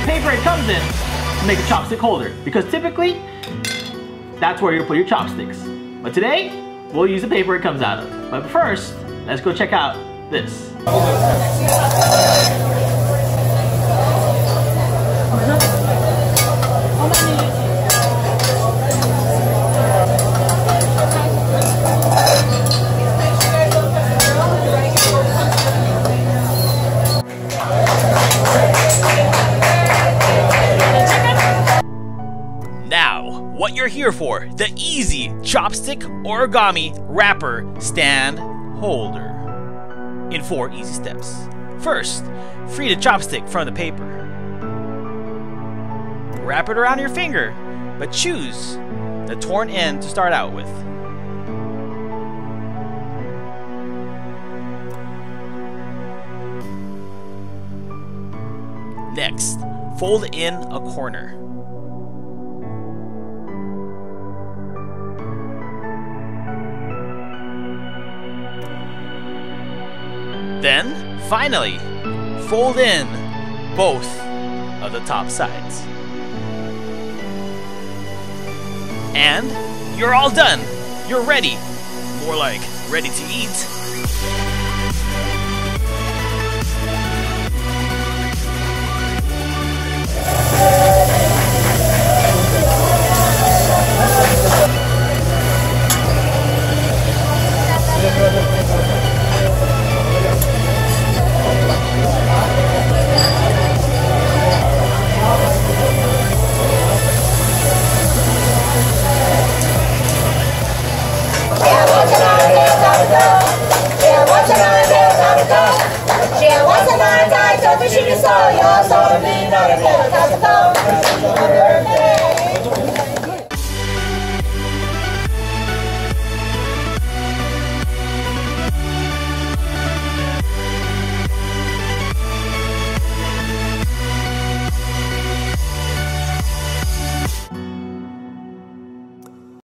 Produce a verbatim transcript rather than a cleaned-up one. the paper it comes in to make a chopstick holder, because typically that's where you put your chopsticks. But today, we'll use the paper it comes out of. But first, let's go check out this. Now, what you're here for, the easy chopstick origami wrapper stand holder in four easy steps. First, free the chopstick from the paper. Wrap it around your finger, but choose the torn end to start out with. Next, fold in a corner. Then, finally, fold in both of the top sides. And you're all done. You're ready. More like ready to eat.